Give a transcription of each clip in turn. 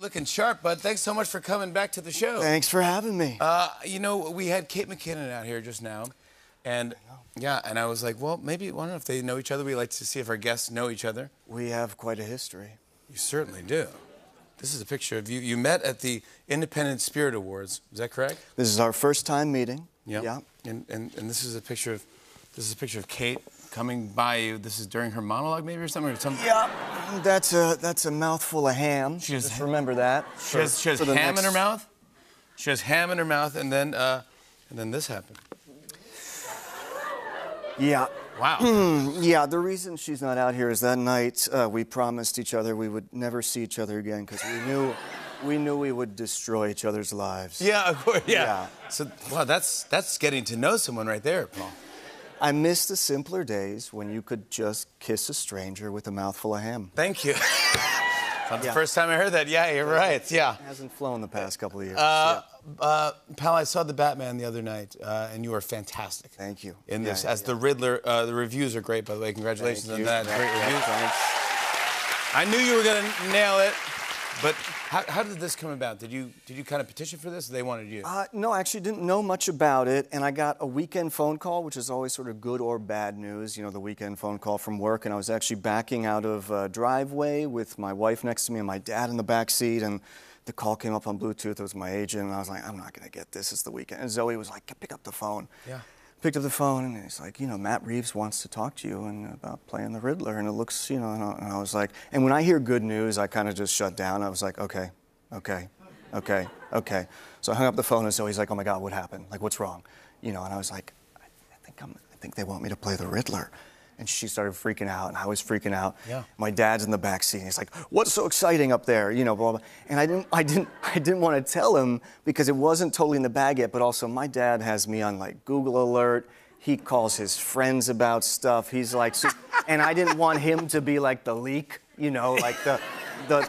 Looking sharp, bud. Thanks so much for coming back to the show. Thanks for having me. You know, we had Kate McKinnon out here just now, and yeah, and I was like, well, maybe, well, I don't know if they know each other. We like to see if our guests know each other. We have quite a history. You certainly do. This is a picture of you. You met at the Independent Spirit Awards. Is that correct? This is our first time meeting. Yeah. Yep. And this is a picture of Kate coming by you. This is during her monologue, maybe, or something. Yeah. That's a mouthful of ham. She has, just remember that. She has ham in her mouth. She has ham in her mouth, and then this happened. Yeah. Wow. Yeah, the reason she's not out here is that night we promised each other we would never see each other again because we knew we would destroy each other's lives. Yeah, of course. Yeah. So wow, that's getting to know someone right there, Paul. I miss the simpler days when you could just kiss a stranger with a mouthful of ham. Thank you. That's the first time I heard that. Yeah, you're right. Yeah. It hasn't flown the past couple of years. Pal, I saw The Batman the other night, and you are fantastic. Thank you. In this, as the Riddler, the reviews are great, by the way. Congratulations on that. Great reviews. Thanks. I knew you were going to nail it, but how did this come about? Did you kind of petition for this, or they wanted you? No, I actually didn't know much about it, and I got a weekend phone call, which is always sort of good or bad news, you know, the weekend phone call from work, and I was actually backing out of a driveway with my wife next to me and my dad in the back seat, and the call came up on Bluetooth. It was my agent, and I was like, I'm not going to get this. It's the weekend. And Zoe was like, pick up the phone. Yeah. Picked up the phone, and he's like, you know, Matt Reeves wants to talk to you and about playing the Riddler, and it looks, you know, and I was like, and when I hear good news, I kind of just shut down. I was like, okay. So I hung up the phone, and so he's like, oh my God, what happened? Like, what's wrong? You know, and I was like, I think they want me to play the Riddler. And she started freaking out, and I was freaking out. Yeah. My dad's in the back seat, and he's like, "What's so exciting up there?" You know, blah blah. And I didn't want to tell him because it wasn't totally in the bag yet. But also, my dad has me on like Google Alert. He calls his friends about stuff. He's like, and I didn't want him to be like the leak, you know, like the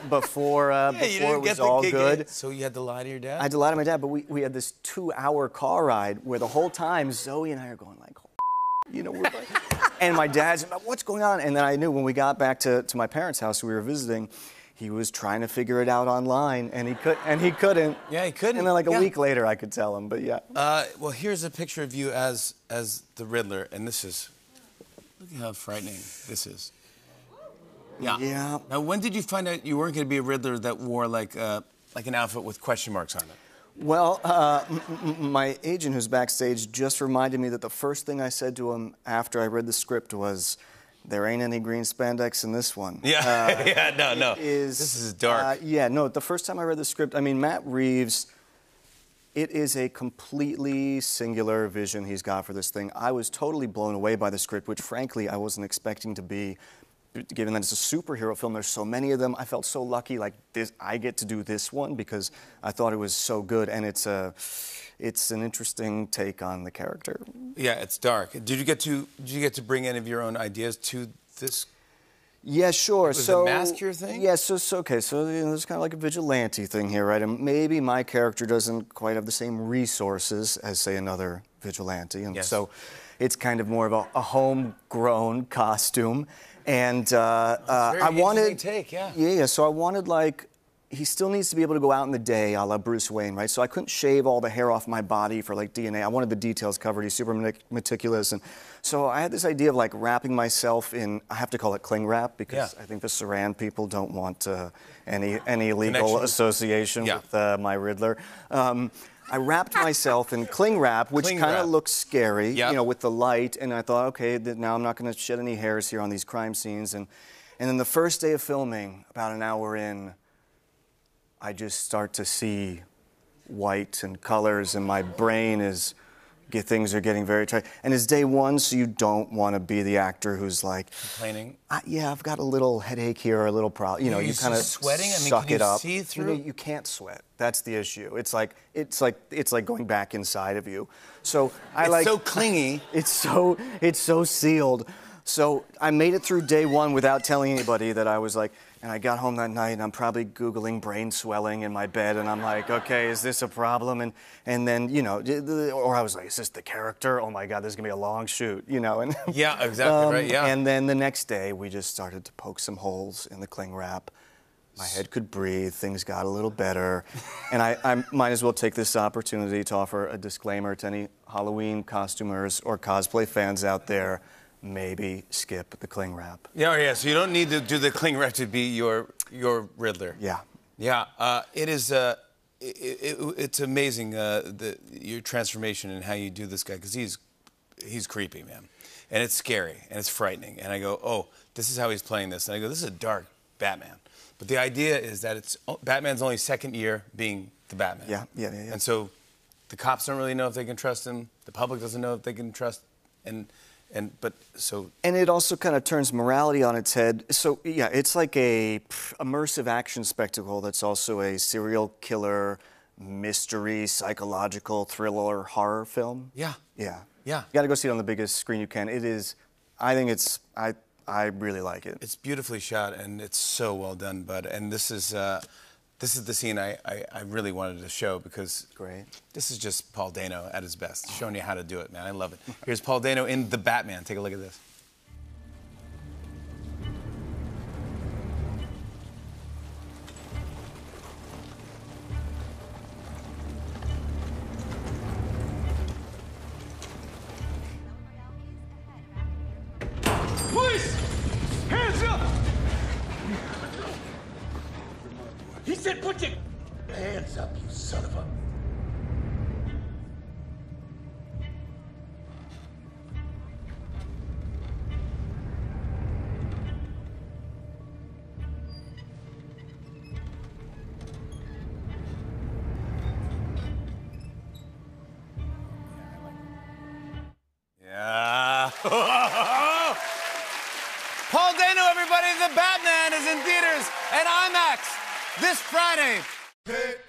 before it was all good. So you had to lie to your dad? I had to lie to my dad, but we had this 2-hour car ride where the whole time Zoe and I are going like, you know, we're like. And my dad's, what's going on? And then I knew when we got back to my parents' house, we were visiting, he was trying to figure it out online, and he couldn't. Yeah, he couldn't. And then like a week later, I could tell him, but yeah. Well, here's a picture of you as the Riddler, and this is, look at how frightening this is. Yeah. Yeah. Now, when did you find out you weren't going to be a Riddler that wore like an outfit with question marks on it? Well, my agent who's backstage just reminded me that the first thing I said to him after I read the script was, there ain't any green spandex in this one. Yeah, no. This is dark. Yeah, no, the first time I read the script, I mean, Matt Reeves, it is a completely singular vision he's got for this thing. I was totally blown away by the script, which frankly I wasn't expecting to be. Given that it's a superhero film, there's so many of them. I felt so lucky, like this, I get to do this one because I thought it was so good, and it's an interesting take on the character. Yeah, it's dark. Did you get to bring any of your own ideas to this? Yeah, sure. Was so the mask your thing? Yeah, so okay. So you know, there's kind of like a vigilante thing here, right? And maybe my character doesn't quite have the same resources as say another vigilante, and so it's kind of more of a homegrown costume. And I wanted, so I wanted like, he still needs to be able to go out in the day a la Bruce Wayne, right? So I couldn't shave all the hair off my body for like DNA. I wanted the details covered. He's super meticulous. And so I had this idea of like wrapping myself in, I have to call it cling wrap because I think the Saran people don't want any legal association with my Riddler. I wrapped myself in cling wrap, which kind of looks scary, you know, with the light. And I thought, okay, now I'm not going to shed any hairs here on these crime scenes. And then the first day of filming, about an hour in, I just start to see white and colors, and my brain is, things are getting very tight. And it's day one, so you don't want to be the actor who's like complaining. Yeah, I've got a little headache here, or a little problem. You know, you kind of sweating. I mean, can you see through? You can't sweat. That's the issue. It's like going back inside of you. So I like so clingy. It's so sealed. So I made it through day one without telling anybody that I was like. And I got home that night, and I'm probably Googling brain swelling in my bed, and I'm like, okay, is this a problem? And then, you know, or I was like, is this the character? Oh my God, this is gonna be a long shoot, you know? And yeah, exactly, right, yeah. And then the next day, we just started to poke some holes in the cling wrap. my head could breathe, things got a little better, and I might as well take this opportunity to offer a disclaimer to any Halloween costumers or cosplay fans out there. Maybe skip the cling wrap. Yeah, yeah, so you don't need to do the cling wrap to be your Riddler. Yeah. Yeah, it is, it's amazing, your transformation and how you do this guy, because he's creepy, man. And it's scary, and it's frightening, and I go, oh, this is how he's playing this. And I go, this is a dark Batman. But the idea is that it's Batman's only second year being the Batman. Yeah, yeah, yeah, yeah. And so the cops don't really know if they can trust him. The public doesn't know if they can trust And it also kind of turns morality on its head. So yeah, it's like a immersive action spectacle that's also a serial killer, mystery, psychological, thriller, horror film. Yeah. Yeah. Yeah. You got to go see it on the biggest screen you can. It is, I think it's, I really like it. It's beautifully shot and it's so well done, bud. And this is the scene I really wanted to show because this is just Paul Dano at his best, showing you how to do it, man. I love it. Here's Paul Dano in The Batman. Take a look at this. Police! Hands up! He said, put your hands up, you son of a... Yeah. Paul Dano, everybody, The Batman is in theaters and IMAX. This Friday.